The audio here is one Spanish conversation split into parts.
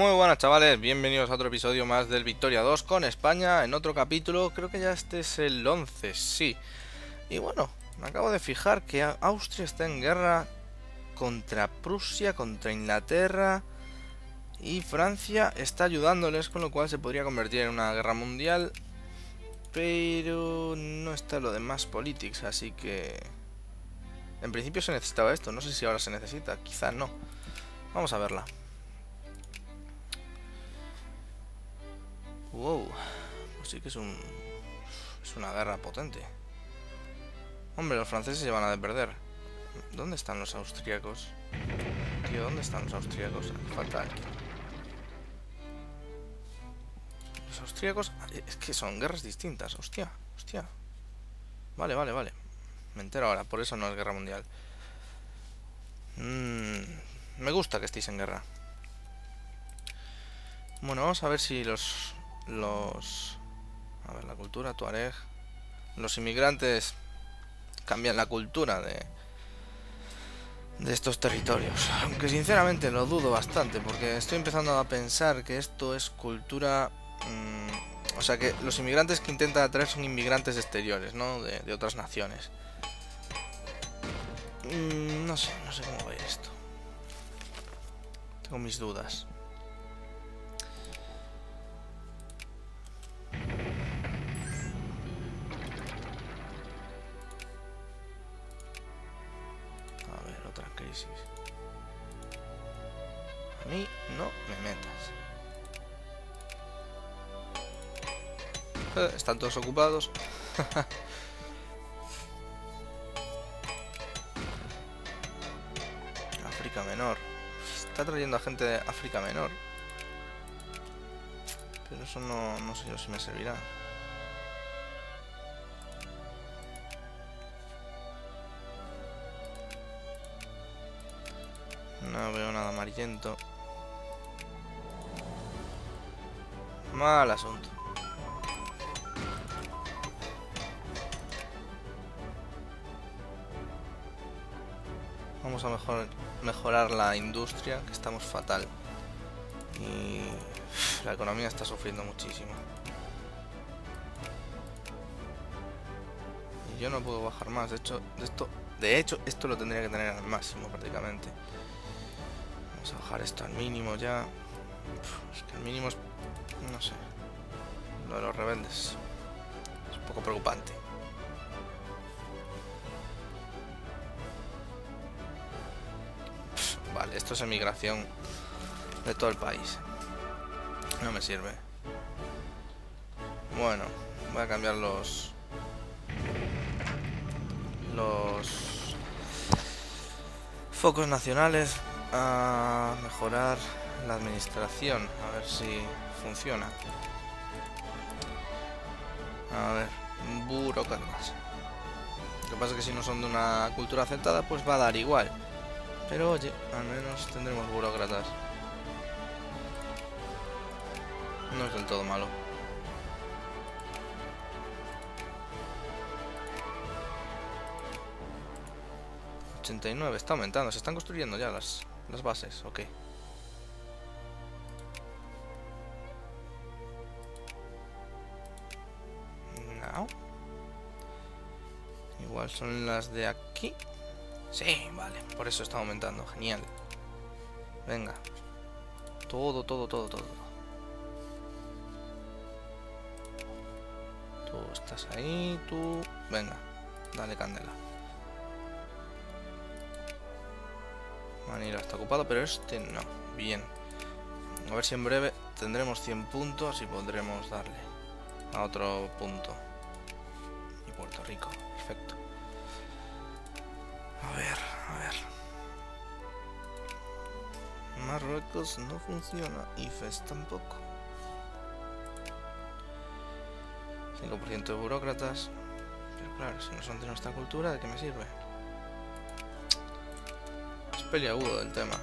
Muy buenas, chavales, bienvenidos a otro episodio más del Victoria 2 con España. En otro capítulo, creo que ya este es el 11, sí. Y bueno, me acabo de fijar que Austria está en guerra contra Prusia, contra Inglaterra, y Francia está ayudándoles, con lo cual se podría convertir en una guerra mundial. Pero no está lo de Mass Politics, así que... en principio se necesitaba esto, no sé si ahora se necesita, quizás no. Vamos a verla. Wow, pues sí que es una guerra potente. Hombre, los franceses se van a perder. ¿Dónde están los austríacos? Tío, ¿dónde están los austríacos? Falta aquí. Los austríacos... es que son guerras distintas, hostia, hostia. Vale, vale, vale. Me entero ahora, por eso no es guerra mundial. Me gusta que estéis en guerra. Bueno, vamos a ver si a ver, la cultura, tuareg. Los inmigrantes cambian la cultura de estos territorios. Aunque sinceramente lo dudo bastante, porque estoy empezando a pensar que esto es cultura... o sea, que los inmigrantes que intentan atraer son inmigrantes exteriores, ¿no? De otras naciones. No sé cómo va a ir esto. Tengo mis dudas. A mí no me metas. Están todos ocupados. África Menor. Está trayendo a gente de África Menor. Pero eso no sé yo si me servirá. No veo nada amarillento. Mal asunto. Vamos a mejorar la industria, que estamos fatal. Y la economía está sufriendo muchísimo. Y yo no puedo bajar más. De hecho, esto lo tendría que tener al máximo prácticamente. Vamos a bajar esto al mínimo ya. Es que al mínimo es... no sé. Lo de los rebeldes es un poco preocupante. Vale, esto es emigración de todo el país. No me sirve. Bueno, voy a cambiar los focos nacionales a mejorar la administración, a ver si funciona. A ver, burócratas. Lo que pasa es que si no son de una cultura aceptada, pues va a dar igual. Pero oye, al menos tendremos burócratas. No es del todo malo. Está aumentando, se están construyendo ya las bases, ok. No. Igual son las de aquí. Sí, vale, por eso está aumentando, genial. Venga. Todo. Tú estás ahí, tú... venga, dale candela. Manila está ocupado, pero este no. Bien. A ver si en breve tendremos 100 puntos y podremos darle a otro punto. Y Puerto Rico, perfecto. A ver. Marruecos no funciona. Y Fez tampoco. 5% de burócratas. Pero claro, si no son de nuestra cultura, ¿de qué me sirve? Peliagudo del tema.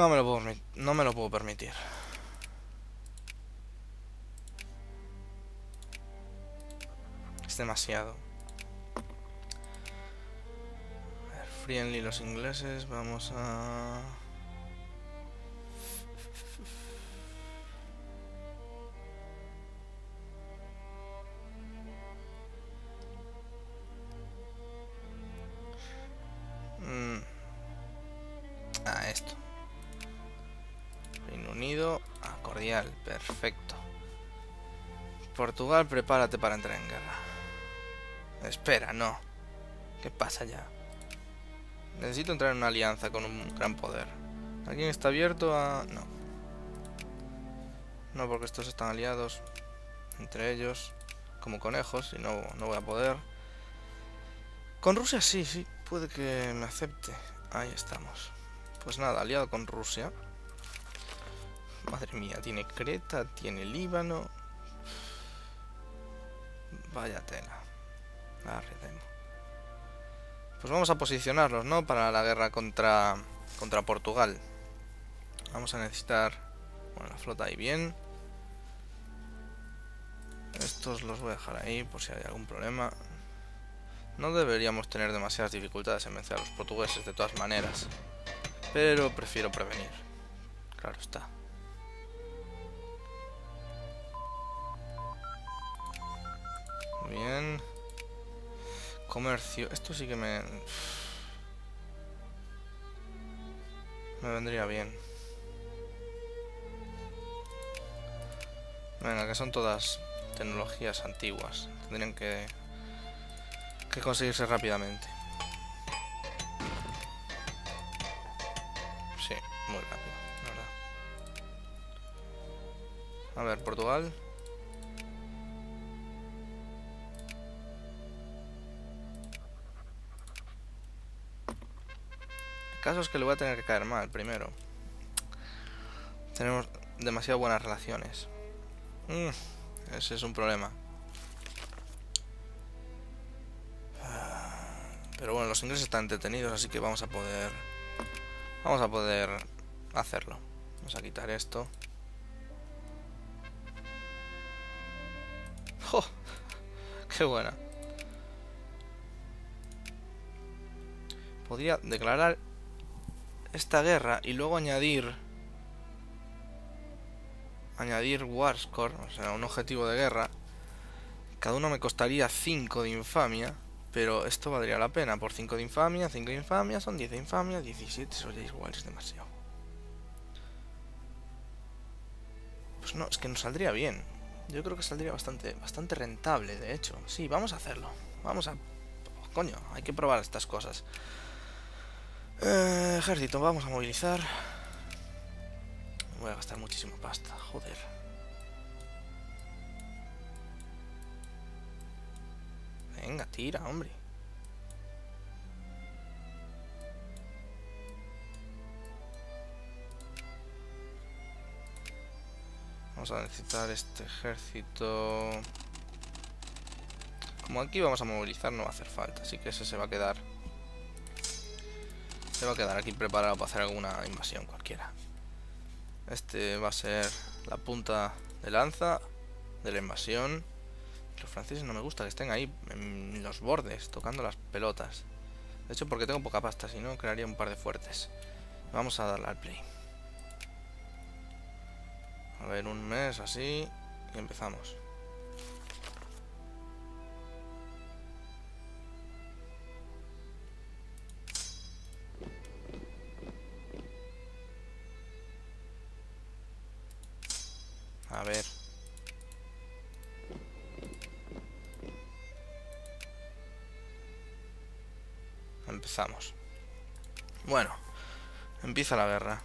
No me lo puedo permitir. Es demasiado. A ver, friendly los ingleses. Vamos a... esto. Reino Unido, cordial, perfecto. Portugal, prepárate para entrar en guerra. Espera, no. ¿Qué pasa ya? Necesito entrar en una alianza con un gran poder. ¿Alguien está abierto a...? No. No, porque estos están aliados entre ellos como conejos y no voy a poder. Con Rusia sí, puede que me acepte. Ahí estamos. Pues nada, aliado con Rusia. Madre mía, tiene Creta, tiene Líbano. Vaya tela. Arredemo. Pues vamos a posicionarlos, ¿no? Para la guerra contra Portugal. Vamos a necesitar... Bueno, la flota ahí bien. Estos los voy a dejar ahí por si hay algún problema. No deberíamos tener demasiadas dificultades en vencer a los portugueses de todas maneras. Pero prefiero prevenir. Claro está. Bien. Comercio. Esto sí que me... Me vendría bien. Venga, que son todas tecnologías antiguas. Tendrían que conseguirse rápidamente. Sí, muy rápido, la verdad. A ver, Portugal. El caso es que le voy a tener que caer mal primero. Tenemos demasiado buenas relaciones. Ese es un problema. Pero bueno, los ingleses están detenidos, así que vamos a poder hacerlo. Vamos a quitar esto. ¡Oh! ¡Qué buena! Podría declarar esta guerra y luego añadir War Score, o sea, un objetivo de guerra. Cada uno me costaría 5 de infamia. Pero esto valdría la pena. Por 5 de infamia, 5 de infamia, son 10 de infamia, 17, eso ya igual es demasiado. Pues no, es que nos saldría bien. Yo creo que saldría bastante rentable, de hecho. Sí, vamos a hacerlo. Vamos a... Coño, hay que probar estas cosas. Ejército, vamos a movilizar. Voy a gastar muchísima pasta, joder. Venga, tira, hombre. Vamos a necesitar este ejército. Como aquí vamos a movilizar, no va a hacer falta. Así que ese se va a quedar. Se va a quedar aquí preparado para hacer alguna invasión cualquiera. Este va a ser la punta de lanza de la invasión. Los franceses no me gusta que estén ahí en los bordes, tocando las pelotas. De hecho, porque tengo poca pasta, si no, crearía un par de fuertes. Vamos a darle al play. A ver, un mes así y empezamos. A ver. Empezamos. Bueno, empieza la guerra.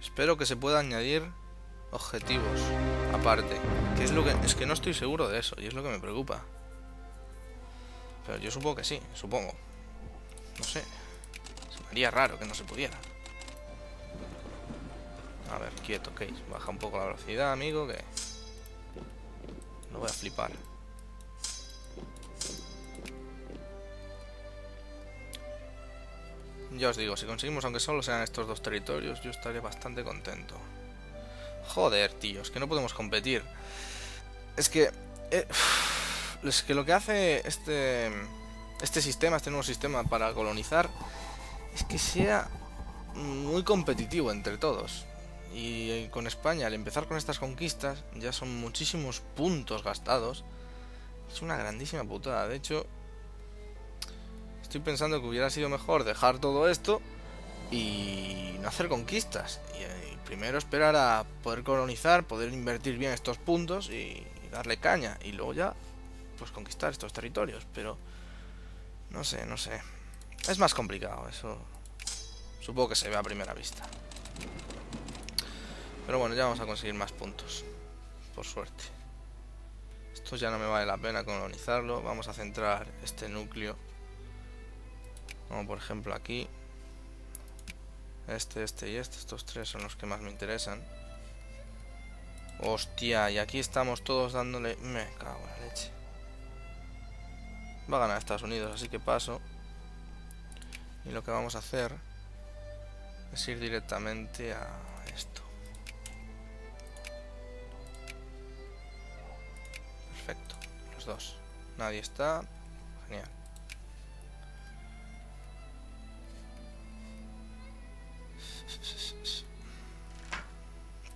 Espero que se pueda añadir objetivos aparte. Que es lo que... Es que no estoy seguro de eso y es lo que me preocupa. Pero yo supongo que sí, supongo. No sé. Se me haría raro que no se pudiera. A ver, quieto, Case. Baja un poco la velocidad, amigo, que... No voy a flipar. Ya os digo, si conseguimos aunque solo sean estos dos territorios, yo estaré bastante contento. Joder, tío, es que no podemos competir. Es que lo que hace este nuevo sistema para colonizar es que sea muy competitivo entre todos. Y con España, al empezar con estas conquistas, ya son muchísimos puntos gastados. Es una grandísima putada. De hecho, estoy pensando que hubiera sido mejor dejar todo esto y no hacer conquistas. Y primero esperar a poder colonizar, poder invertir bien estos puntos y darle caña. Y luego ya, pues conquistar estos territorios. Pero no sé, no sé. Es más complicado, eso supongo que se ve a primera vista. Pero bueno, ya vamos a conseguir más puntos, por suerte. Esto ya no me vale la pena colonizarlo. Vamos a centrar este núcleo, como por ejemplo aquí. Este y este. Estos tres son los que más me interesan. Hostia, y aquí estamos todos dándole... Me cago en la leche. Va a ganar Estados Unidos, así que paso. Y lo que vamos a hacer es ir directamente a esto. Perfecto, los dos. Nadie está. Genial.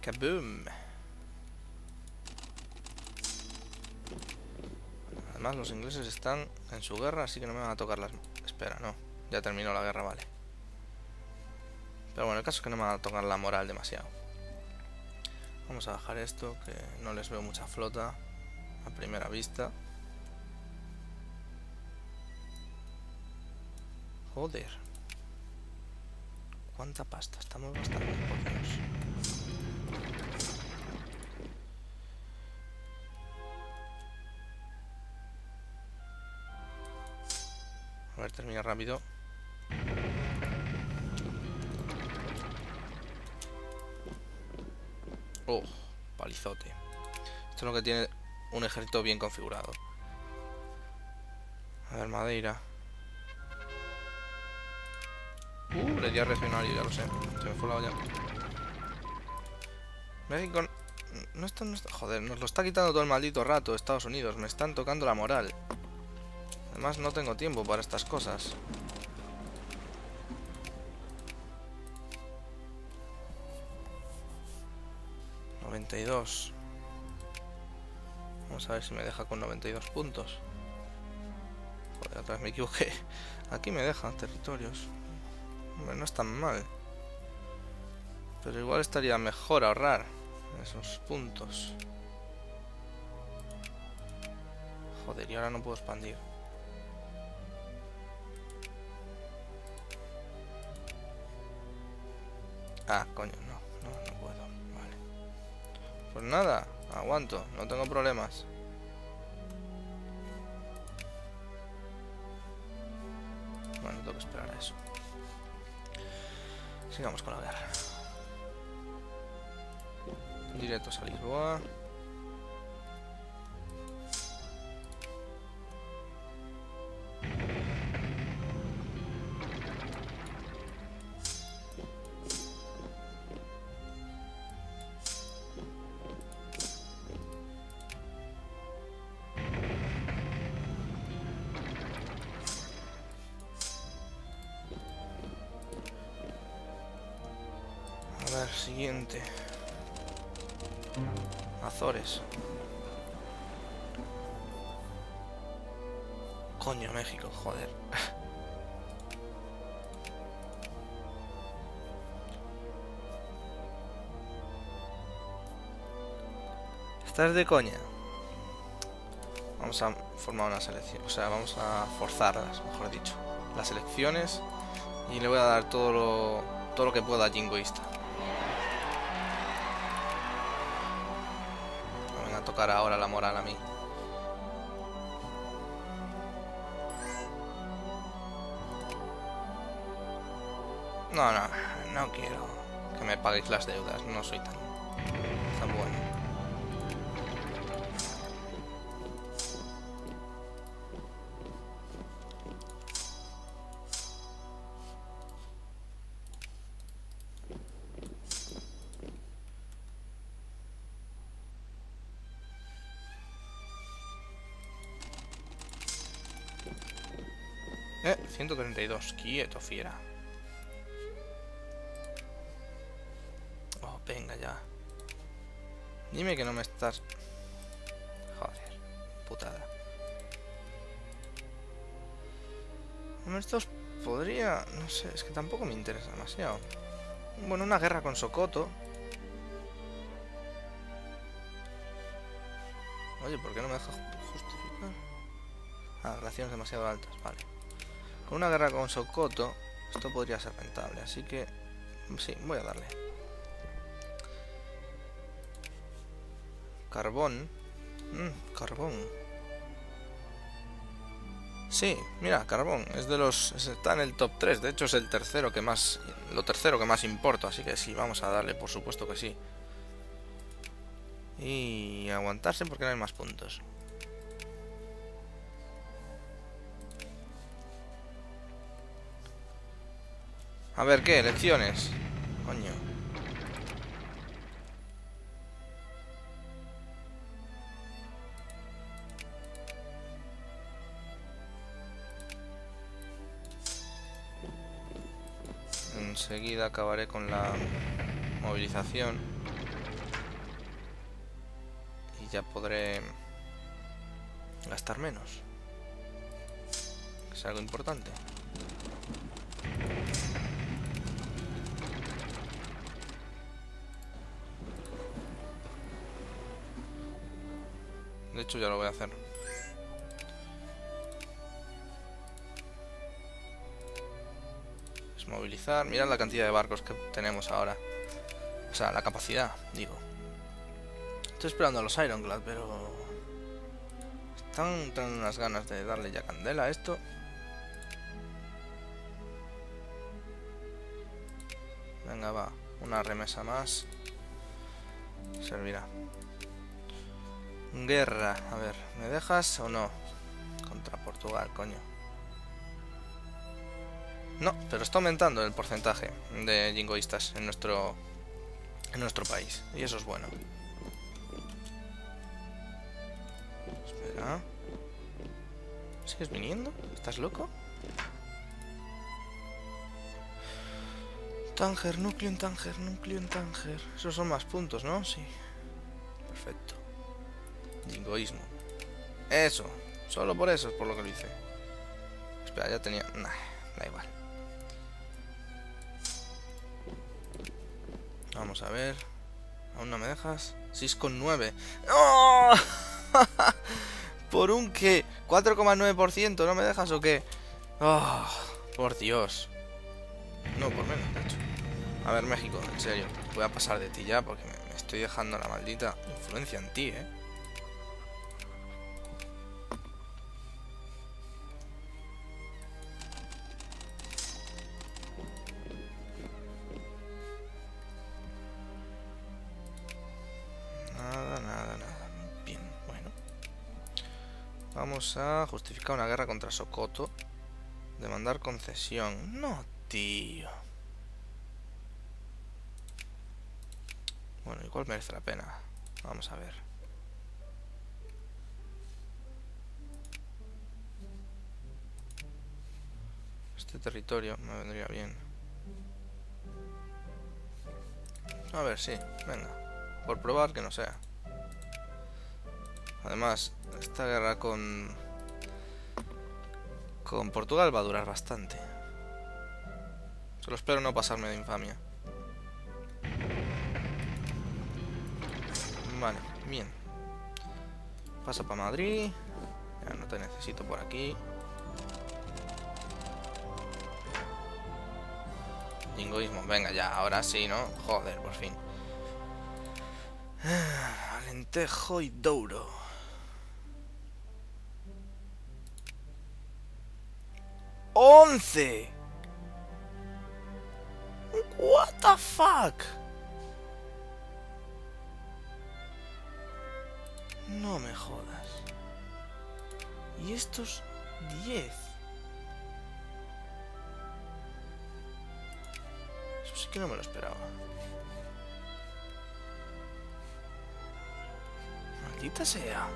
¡Kaboom! Además los ingleses están en su guerra, así que no me van a tocar las... Espera, no. Ya terminó la guerra, vale. Pero bueno, el caso es que no me van a tocar la moral demasiado. Vamos a bajar esto, que no les veo mucha flota a primera vista. Joder. ¿Cuánta pasta? Estamos bastante jodidos. A ver, termina rápido. Oh, palizote. Esto es lo que tiene un ejército bien configurado. A ver, Madeira. Le di a regional, ya lo sé. Se me fue la olla. México... No está... Joder, nos lo está quitando todo el maldito rato Estados Unidos. Me están tocando la moral. Además no tengo tiempo para estas cosas. ...92... Vamos a ver si me deja con 92 puntos. Joder, atrás me equivoqué. Aquí me deja territorios. Hombre, no es tan mal. Pero igual estaría mejor ahorrar esos puntos. Joder, y ahora no puedo expandir. Ah, coño, no puedo, vale. Pues nada, aguanto, no tengo problemas. Bueno, tengo que esperar a eso. Sigamos con la guerra. Directos a Lisboa. Siguiente. Azores. Coño, México, joder. Estás de coña. Vamos a formar una selección. O sea, vamos a forzarlas, mejor dicho. Las elecciones. Y le voy a dar todo lo que pueda a Jingoísta. Tocar ahora la moral a mí. No quiero que me paguéis las deudas. No soy tan bueno. 132. Quieto, fiera. Oh, venga ya. Dime que no me estás... Joder, putada. Estos podría... No sé, es que tampoco me interesa demasiado. Bueno, una guerra con Sokoto. Oye, ¿por qué no me deja justificar? Ah, raciones demasiado altas, vale. Con una guerra con Sokoto, esto podría ser rentable, así que... Sí, voy a darle. Carbón. Carbón. Sí, mira, carbón. Es de los... Está en el top 3. De hecho, es el tercero que más... Lo tercero que más importa. Así que sí, vamos a darle, por supuesto que sí. Y aguantarse porque no hay más puntos. A ver, ¿qué? Elecciones. Coño. Enseguida acabaré con la movilización y ya podré gastar menos, que es algo importante. De hecho ya lo voy a hacer. Movilizar, mirad la cantidad de barcos que tenemos ahora, o sea, la capacidad, digo. Estoy esperando a los Ironclad, pero están teniendo unas ganas de darle ya candela a esto. Venga, va, una remesa más servirá. Guerra, a ver, ¿me dejas o no? Contra Portugal, coño. No, pero está aumentando el porcentaje de jingoístas en nuestro país. Y eso es bueno. Espera. ¿Sigues viniendo? ¿Estás loco? Tánger, núcleo en Tánger, núcleo en Tánger. Esos son más puntos, ¿no? Sí. Perfecto. Jingoísmo. Eso. Solo por eso es por lo que lo hice. Espera, ya tenía... Nah, da igual. Vamos a ver. ¿Aún no me dejas? 6,9. ¡Oh! ¿Por un qué? 4,9%. ¿No me dejas o qué? ¡Oh! Por Dios. No, por menos, de hecho. A ver, México, en serio. Voy a pasar de ti ya porque me estoy dejando la maldita influencia en ti, ¿eh? Vamos a justificar una guerra contra Sokoto. Demandar concesión. No, tío. Bueno, igual merece la pena. Vamos a ver. Este territorio me vendría bien. A ver, sí, venga. Por probar que no sea. Además, esta guerra con Portugal va a durar bastante. Solo espero no pasarme de infamia. Vale, bien. Pasa para Madrid. Ya no te necesito por aquí. Jingoísmo, venga ya, ahora sí, ¿no? Joder, por fin. Alentejo y Douro. ¡11! What the fuck? No me jodas. Y estos 10. Eso sí que no me lo esperaba. Maldita sea.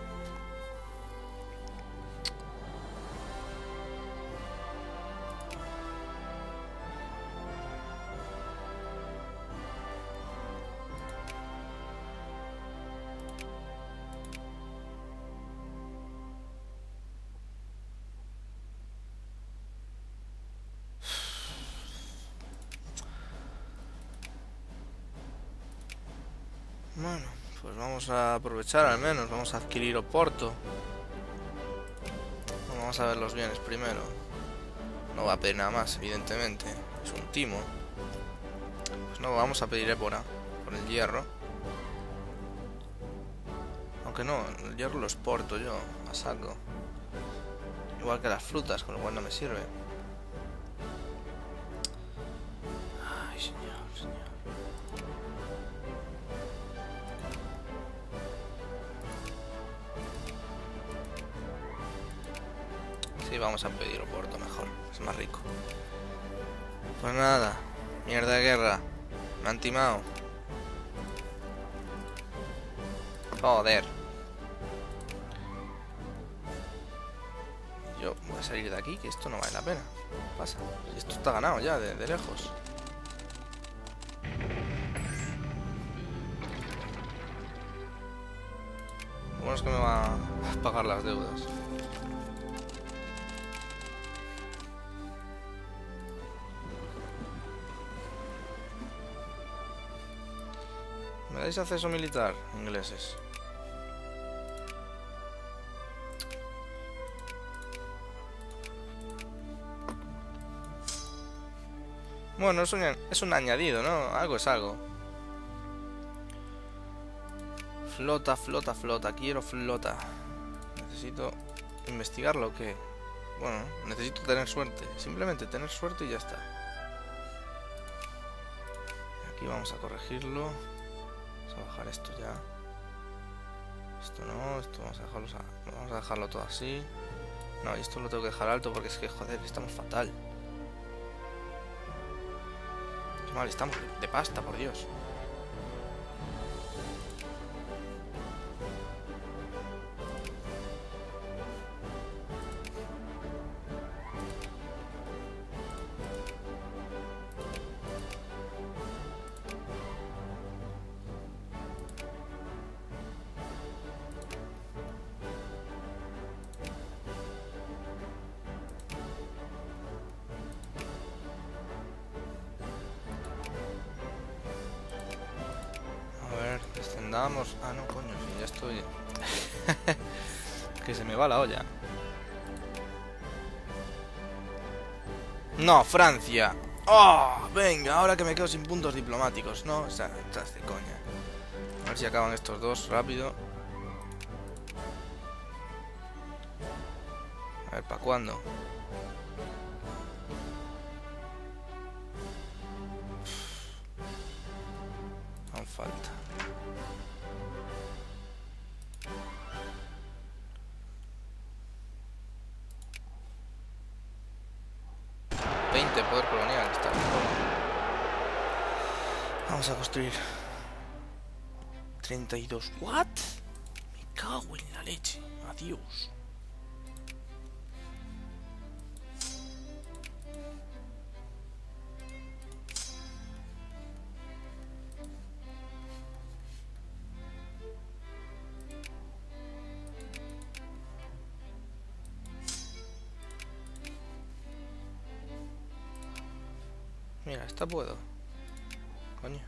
vamos a aprovechar al menos, vamos a adquirir Oporto. Vamos a ver los bienes primero. No va a pedir nada más, evidentemente. Es un timo. Pues no, vamos a pedir Épora por el hierro. Aunque no, el hierro lo exporto yo, a saco. Igual que las frutas, con lo cual no me sirve. Ay, señor, señor. Sí, vamos a pedir Oporto mejor, es más rico. Pues nada, mierda de guerra. Me han timado. Joder. Yo voy a salir de aquí, que esto no vale la pena. Pasa. Esto está ganado ya, de lejos. Lo bueno es que me va a pagar las deudas. ¿Me dais acceso militar, ingleses? Bueno, es un añadido, ¿no? Algo es algo. Flota, flota, flota. Quiero flota. ¿Necesito investigarlo o qué? Bueno, necesito tener suerte. Simplemente tener suerte y ya está. Aquí vamos a corregirlo. Vamos a bajar esto ya. Esto no, esto vamos a dejarlo todo así. No, y esto lo tengo que dejar alto porque es que, joder, estamos fatal. Mal, estamos de pasta, por Dios. Descendamos. Ah, no, coño, si ya estoy. Que se me va la olla. No, Francia. ¡Oh! Venga, ahora que me quedo sin puntos diplomáticos, ¿no? O sea, estás de coña. A ver si acaban estos dos rápido. A ver, ¿para cuándo? Aún falta. Vamos a construir 32. ¿What? Me cago en la leche. Adiós. Mira, esta puedo. Coño.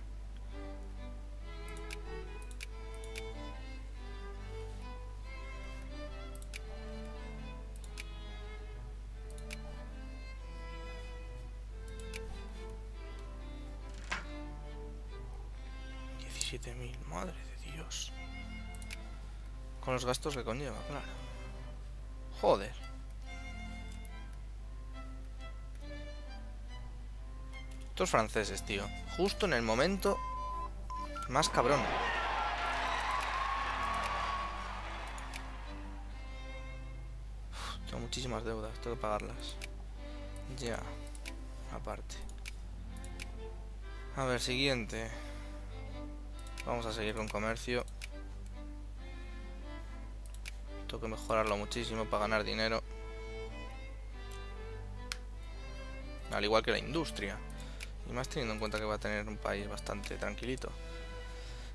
Madre de Dios. Con los gastos que conlleva, claro. Joder. Estos franceses, tío. Justo en el momento más cabrón. Uf, tengo muchísimas deudas, tengo que pagarlas. Ya. Aparte. A ver, siguiente. Vamos a seguir con comercio. Tengo que mejorarlo muchísimo para ganar dinero. Al igual que la industria. Y más teniendo en cuenta que va a tener un país bastante tranquilito.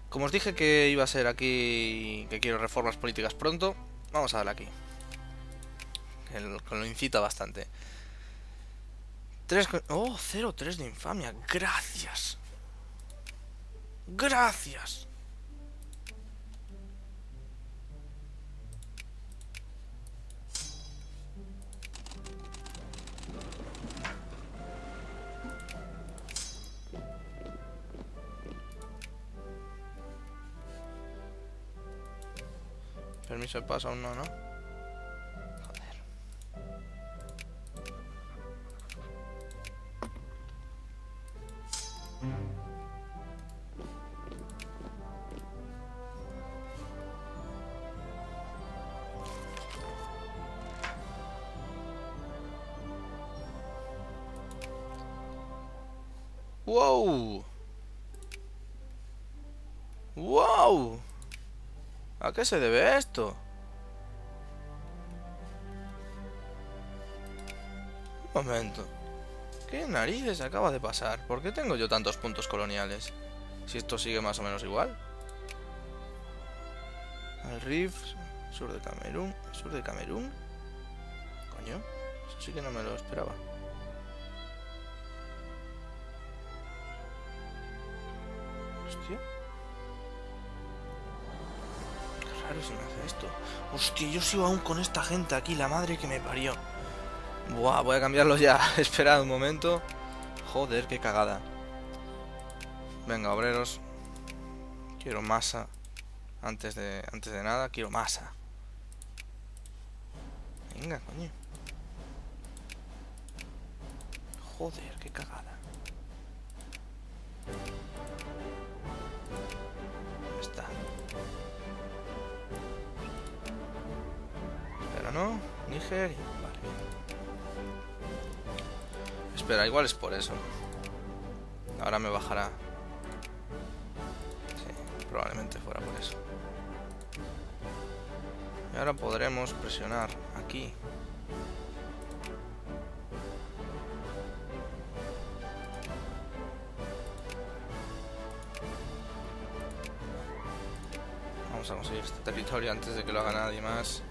Como os dije que iba a ser aquí, que quiero reformas políticas pronto, vamos a ver aquí. Que lo incita bastante. 3... Oh, 0-3 de infamia. Gracias. Permiso de paso aún no, ¿no? Joder. ¡Wow! ¡Wow! ¿A qué se debe esto? Un momento. ¿Qué narices acaba de pasar? ¿Por qué tengo yo tantos puntos coloniales? Si esto sigue más o menos igual. Al Rif, sur de Camerún. ¿Sur de Camerún? Coño, eso sí que no me lo esperaba. Hostia. Qué raro se me hace esto. Hostia, yo sigo aún con esta gente aquí, la madre que me parió. Buah, voy a cambiarlo ya. Esperad un momento. Joder, qué cagada. Venga, obreros. Quiero masa. Antes de nada, quiero masa. Venga, coño. Joder, qué cagada. Pero no, Níger, vale. Espera, igual es por eso. Ahora me bajará. Sí, probablemente fuera por eso. Y ahora podremos presionar aquí. Vamos a conseguir este territorio antes de que lo haga nadie más.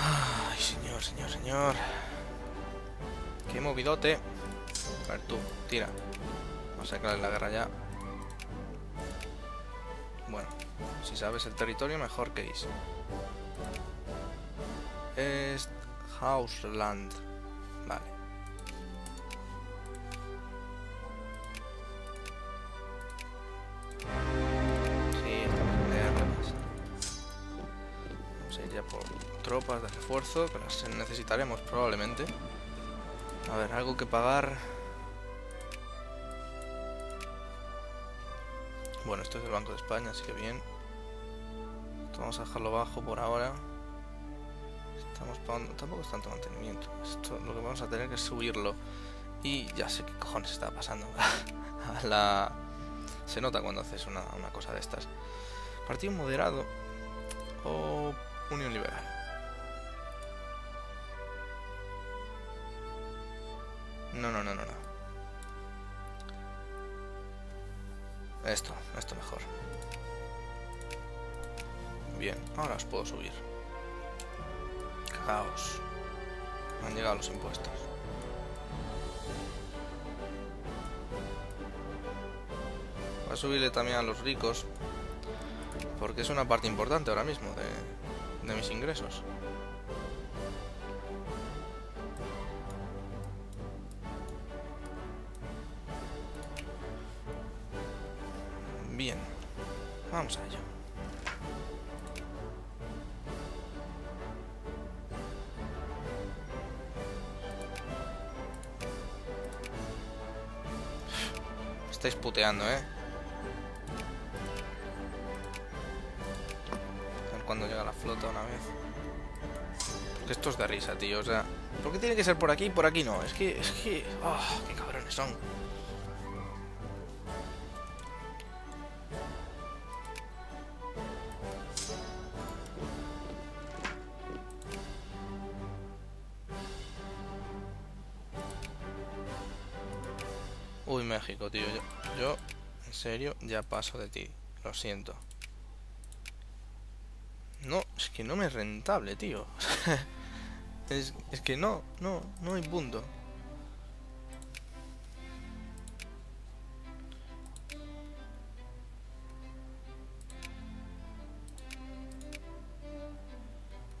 Ay, señor, señor, señor. Qué movidote. A ver tú, tira. Vamos a declarar la guerra ya. Bueno, si sabes el territorio, mejor que is. East Hausland. Vale. Tropas de refuerzo, que las necesitaremos probablemente. A ver, algo que pagar. Bueno, esto es del Banco de España, así que bien. Esto vamos a dejarlo bajo por ahora. Estamos pagando, tampoco es tanto mantenimiento. Esto lo que vamos a tener que es subirlo. Y ya sé qué cojones está pasando. Se nota cuando haces una cosa de estas. Partido moderado o Unión Liberal. No, no, no, no, no. Esto mejor. Bien, ahora os puedo subir. Caos. Me han llegado los impuestos. Voy a subirle también a los ricos, porque es una parte importante ahora mismo de mis ingresos. Bien, vamos a ello. Me estáis puteando, ¿eh? A ver cuándo llega la flota una vez. Porque esto es de risa, tío. O sea, ¿por qué tiene que ser por aquí y por aquí no? Es que... ¡Oh, qué cabrones son! Uy, México, tío, yo en serio ya paso de ti, lo siento. No, es que no me es rentable, tío. es que no hay punto.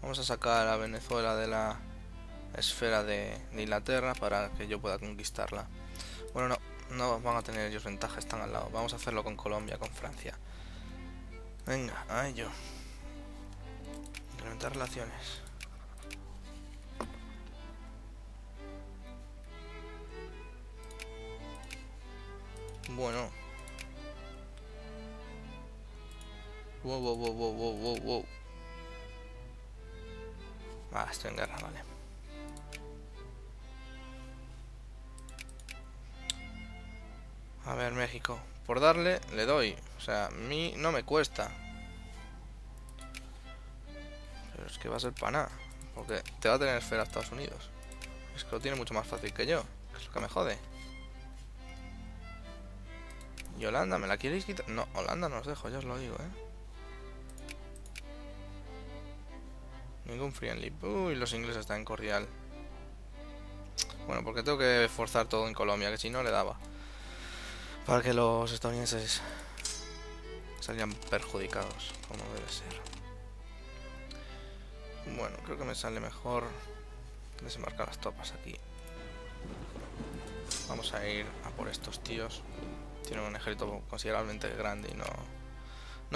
Vamos a sacar a Venezuela de la esfera de Inglaterra para que yo pueda conquistarla. Bueno, no van a tener ellos ventaja, están al lado. Vamos a hacerlo con Colombia, con Francia. Venga, a ello. Cortar relaciones. Bueno. Wow, wow, wow, wow, wow, wow. Ah, estoy en guerra, vale. A ver, México. Por darle, le doy. O sea, a mí no me cuesta. Pero es que va a ser para nada. Porque te va a tener esfera a Estados Unidos. Es que lo tiene mucho más fácil que yo. Que es lo que me jode. ¿Y Holanda? ¿Me la queréis quitar? No, Holanda no os dejo, ya os lo digo, Ningún friendly. Uy, los ingleses están cordial. Bueno, porque tengo que forzar todo en Colombia, que si no le daba. Para que los estadounidenses salían perjudicados, como debe ser. Bueno, creo que me sale mejor desembarcar las tropas aquí. Vamos a ir a por estos tíos. Tienen un ejército considerablemente grande y no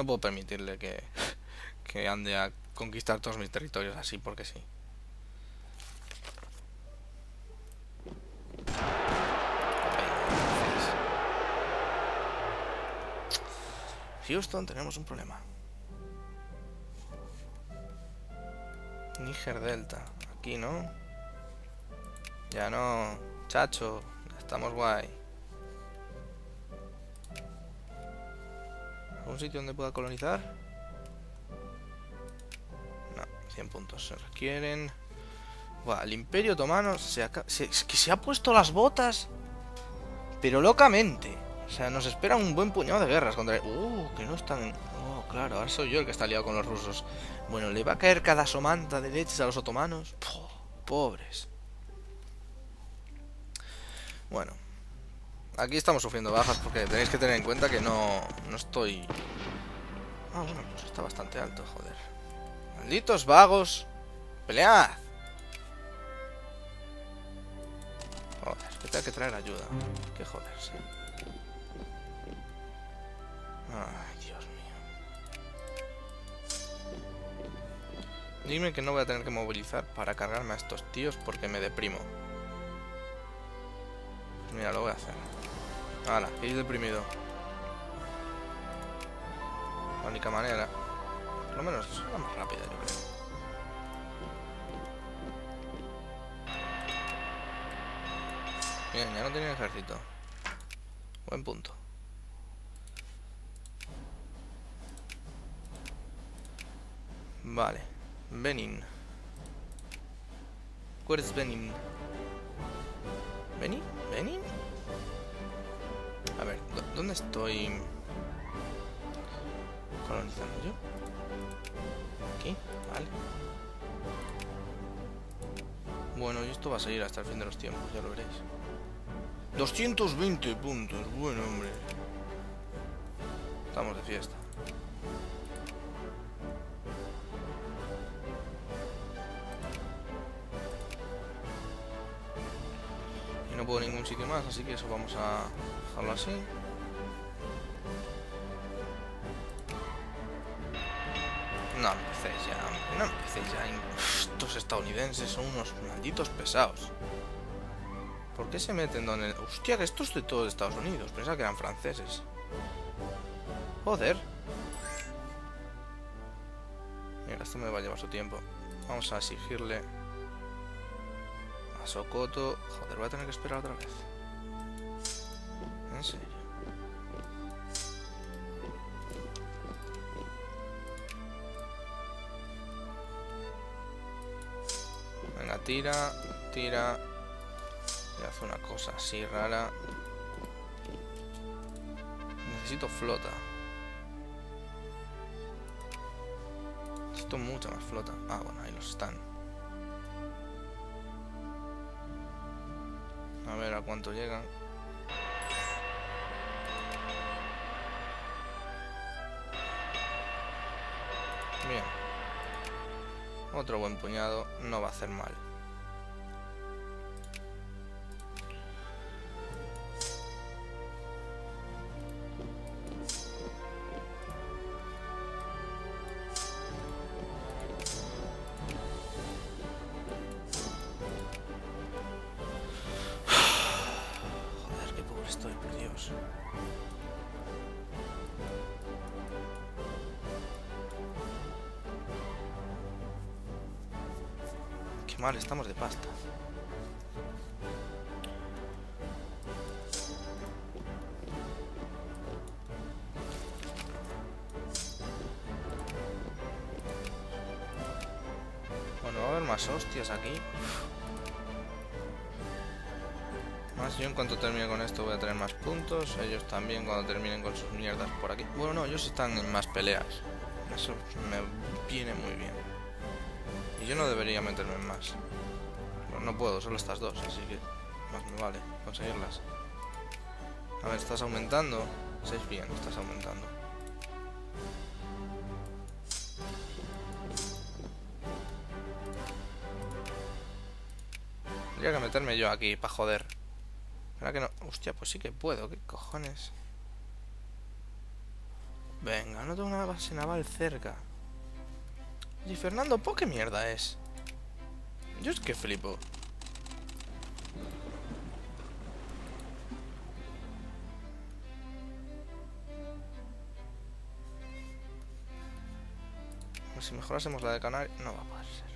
puedo permitirle que ande a conquistar todos mis territorios así porque sí. Houston, tenemos un problema. Níger Delta, aquí no. Ya no, chacho, estamos guay. ¿Algún sitio donde pueda colonizar? No, 100 puntos se requieren. Buah, el Imperio Otomano se ha puesto las botas, pero locamente. O sea, nos espera un buen puñado de guerras contra... que no están... Oh, claro, ahora soy yo el que está liado con los rusos. Bueno, le va a caer cada somanta de leches a los otomanos. Puh, pobres. Bueno. Aquí estamos sufriendo bajas porque tenéis que tener en cuenta que no estoy... Ah, bueno, pues está bastante alto, joder. Malditos vagos. ¡Pelead! Joder, que tengo que traer ayuda. Qué joderse. Ay, Dios mío. Dime que no voy a tener que movilizar para cargarme a estos tíos porque me deprimo. Pues mira, lo voy a hacer. Hala, ir deprimido. La única manera. Por lo menos es la más rápida, yo creo. Bien, ya no tiene ejército. Buen punto. Vale, Benin. ¿Cuál es Benin? ¿Benin? ¿Benin? A ver, ¿dónde estoy colonizando yo? Aquí, vale. Bueno, y esto va a seguir hasta el fin de los tiempos, ya lo veréis. 220 puntos, buen hombre. Estamos de fiesta. Puedo ningún sitio más, así que eso vamos a dejarlo así. No empecéis ya, no empecéis ya. Estos estadounidenses son unos malditos pesados. ¿Por qué se meten donde...? Hostia, que estos de todos Estados Unidos, pensaba que eran franceses. Joder. Mira, esto me va a llevar su tiempo. Vamos a exigirle... Sokoto, joder, voy a tener que esperar otra vez. En serio. Venga, tira, tira. Y hace una cosa así rara. Necesito flota. Necesito mucha más flota. Ah, bueno, ahí los están. A ver a cuánto llegan. Bien. Otro buen puñado. No va a hacer mal. mal, estamos de pasta. Bueno, va a haber más hostias aquí. Más, yo en cuanto termine con esto voy a traer más puntos. Ellos también cuando terminen con sus mierdas por aquí. Bueno, no, ellos están en más peleas. Eso me viene muy bien. Y yo no debería meterme en más. Bueno, no puedo, solo estas dos, así que más me vale conseguirlas. A ver, ¿estás aumentando? Sí, bien, estás aumentando. Tendría que meterme yo aquí, para joder. ¿Verdad que no? Hostia, pues sí que puedo, ¿qué cojones? Venga, no tengo una base naval cerca. Y Fernando, ¿por qué mierda es? Yo es que flipo. Pues si mejorásemos la de Canarias, no va a poder ser.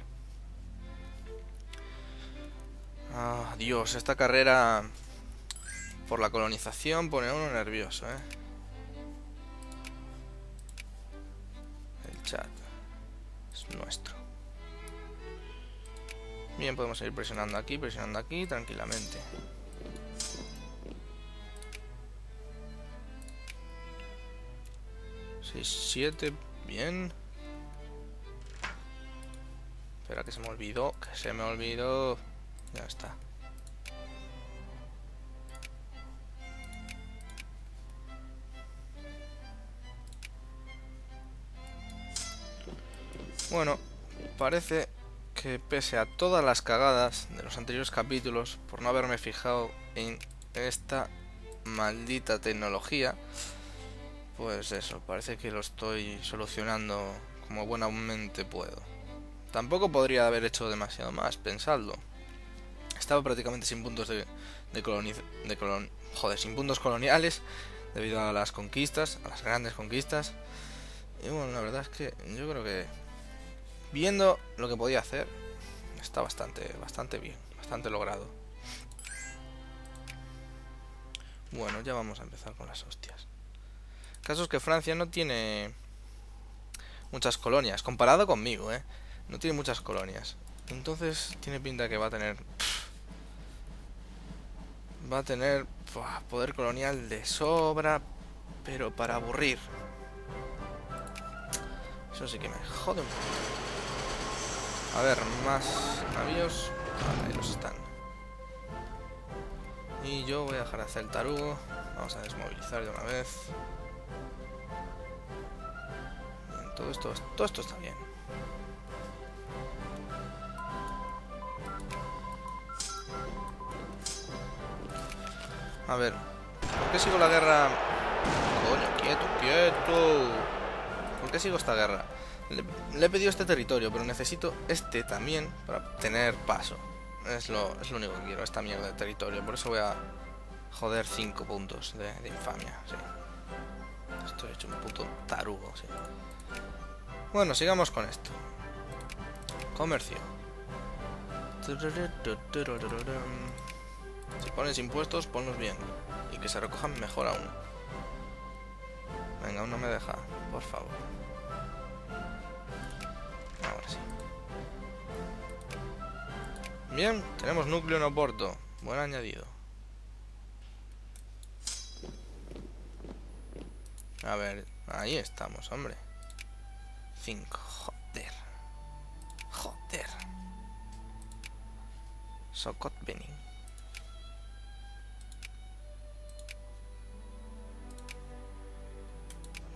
Ah, Dios, esta carrera por la colonización pone a uno nervioso, ¿eh? El chat es nuestro. Bien, podemos seguir presionando aquí, tranquilamente. Seis, siete, bien. Espera, que se me olvidó, Ya está. Bueno, parece que pese a todas las cagadas de los anteriores capítulos, por no haberme fijado en esta maldita tecnología, pues eso, parece que lo estoy solucionando como buenamente puedo. Tampoco podría haber hecho demasiado más, pensadlo. Estaba prácticamente sin puntos sin puntos coloniales debido a las conquistas, a las grandes conquistas. Y bueno, la verdad es que yo creo que viendo lo que podía hacer está bastante bien, bastante logrado. Bueno, ya vamos a empezar con las hostias. El caso es que Francia no tiene muchas colonias, comparado conmigo, ¿eh? No tiene muchas colonias. Entonces tiene pinta que va a tener... poder colonial de sobra, pero para aburrir. Eso sí que me jode un poquito. A ver, más navíos. Vale, ahí los están. Y yo voy a dejar de hacer el tarugo. Vamos a desmovilizar de una vez. Bien, todo esto está bien. A ver, ¿por qué sigo la guerra? Coño, quieto. ¿Por qué sigo esta guerra? Le he pedido este territorio, pero necesito este también para tener paso. Es lo único que quiero, esta mierda de territorio. Por eso voy a joder 5 puntos de infamia, sí. Estoy hecho un puto tarugo, sí. Bueno, sigamos con esto. Comercio. Si pones impuestos, ponlos bien. Y que se recojan mejor aún. Venga, aún no me deja. Por favor. Ahora sí. Bien, tenemos núcleo en Oporto. Buen añadido. A ver, ahí estamos, hombre. 5. Joder. Joder. Sokoto, Benin.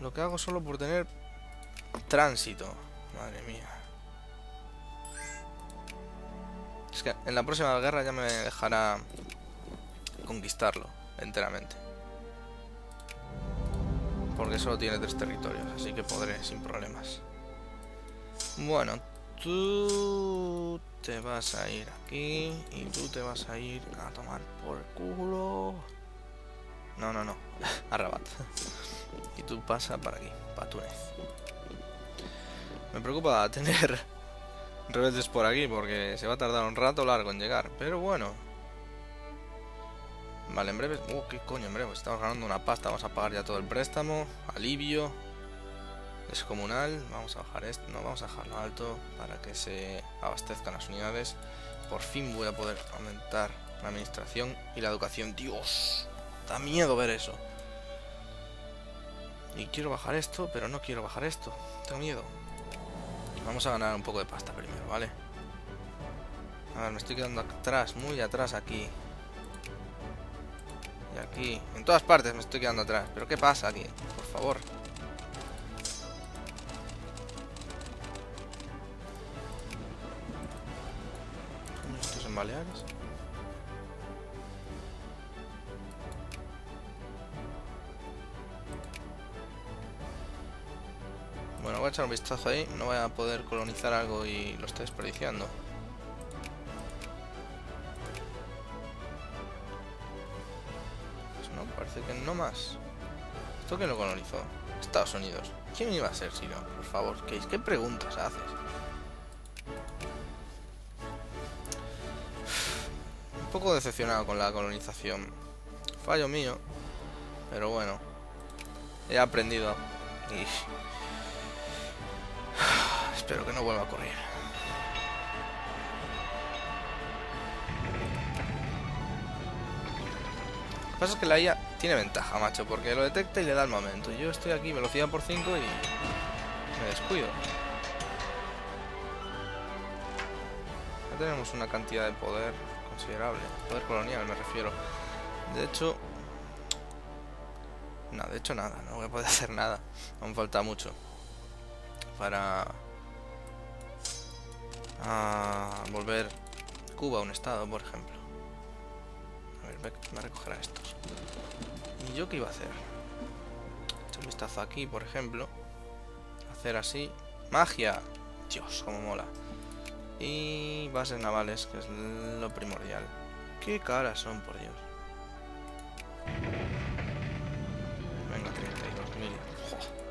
Lo que hago solo por tener tránsito. Madre mía. Es que en la próxima guerra ya me dejará conquistarlo enteramente. Porque solo tiene 3 territorios, así que podré sin problemas. Bueno, tú te vas a ir aquí y tú te vas a ir a tomar por culo. No, no, no. A Rabat. Y tú pasa para aquí, para Túnez. Me preocupa tener rebeldes por aquí, porque se va a tardar un rato largo en llegar, pero bueno. Vale, en breve... ¿qué coño, en breve? Estamos ganando una pasta, vamos a pagar ya todo el préstamo. Alivio. Descomunal. Vamos a bajar esto, no, vamos a dejarlo alto para que se abastezcan las unidades. Por fin voy a poder aumentar la administración y la educación. ¡Dios! Da miedo ver eso. Y quiero bajar esto, pero no quiero bajar esto. Tengo miedo. Vamos a ganar un poco de pasta primero, ¿vale? A ver, me estoy quedando atrás, muy atrás aquí. Y aquí. En todas partes me estoy quedando atrás. ¿Pero qué pasa aquí? Por favor. ¿Estos en Baleares? Bueno, voy a echar un vistazo ahí. No voy a poder colonizar algo y lo estoy desperdiciando. Pues no, parece que no más. ¿Esto quién lo colonizó? Estados Unidos. ¿Quién iba a ser si no? Por favor, ¿qué preguntas haces? Un poco decepcionado con la colonización. Fallo mío. Pero bueno. He aprendido. Y... espero que no vuelva a ocurrir. Lo que pasa es que la IA tiene ventaja, macho, porque lo detecta y le da el momento. Yo estoy aquí, velocidad por 5 y me descuido. Ya tenemos una cantidad de poder considerable. Poder colonial, me refiero. De hecho... no, de hecho nada. No voy a poder hacer nada. Aún falta mucho para volver Cuba a un estado, por ejemplo. A ver, voy a recoger a estos. ¿Y yo qué iba a hacer? Echar un vistazo aquí, por ejemplo. Hacer así. ¡Magia! Dios, cómo mola. Y bases navales, que es lo primordial. ¡Qué caras son, por Dios! Venga, 32.000. ¡Joder!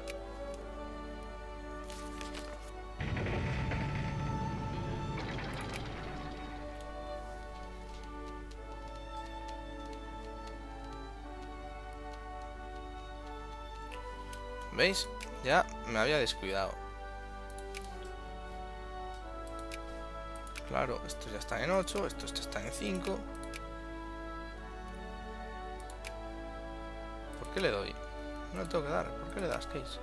¿Veis? Ya me había descuidado. Claro, estos ya están en 8, estos ya están en 5. ¿Por qué le doy? No le tengo que dar. ¿Por qué le das, Case?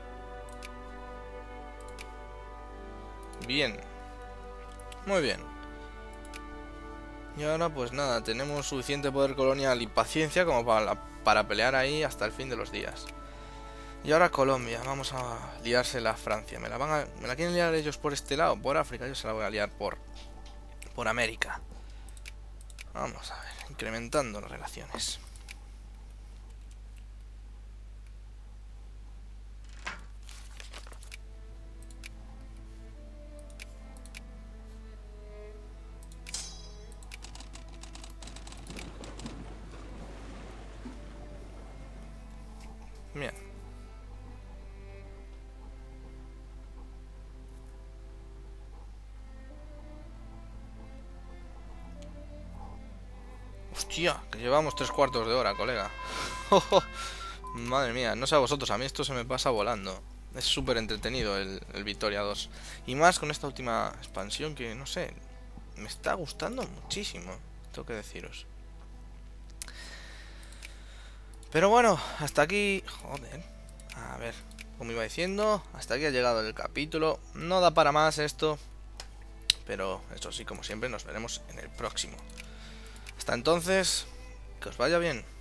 Bien. Muy bien. Y ahora pues nada, tenemos suficiente poder colonial y paciencia como para pelear ahí hasta el fin de los días. Y ahora Colombia, vamos a liársela a Francia. Me la quieren liar ellos por este lado, por África. Yo se la voy a liar por América. Vamos a ver, incrementando las relaciones. Bien. Hostia, que llevamos 3/4 de hora, colega. Madre mía, no sé a vosotros, a mí esto se me pasa volando. Es súper entretenido el Victoria 2. Y más con esta última expansión que, no sé, me está gustando muchísimo. Tengo que deciros. Pero bueno, hasta aquí... joder. A ver, como iba diciendo, hasta aquí ha llegado el capítulo. No da para más esto. Pero eso sí, como siempre, nos veremos en el próximo. Hasta entonces, que os vaya bien.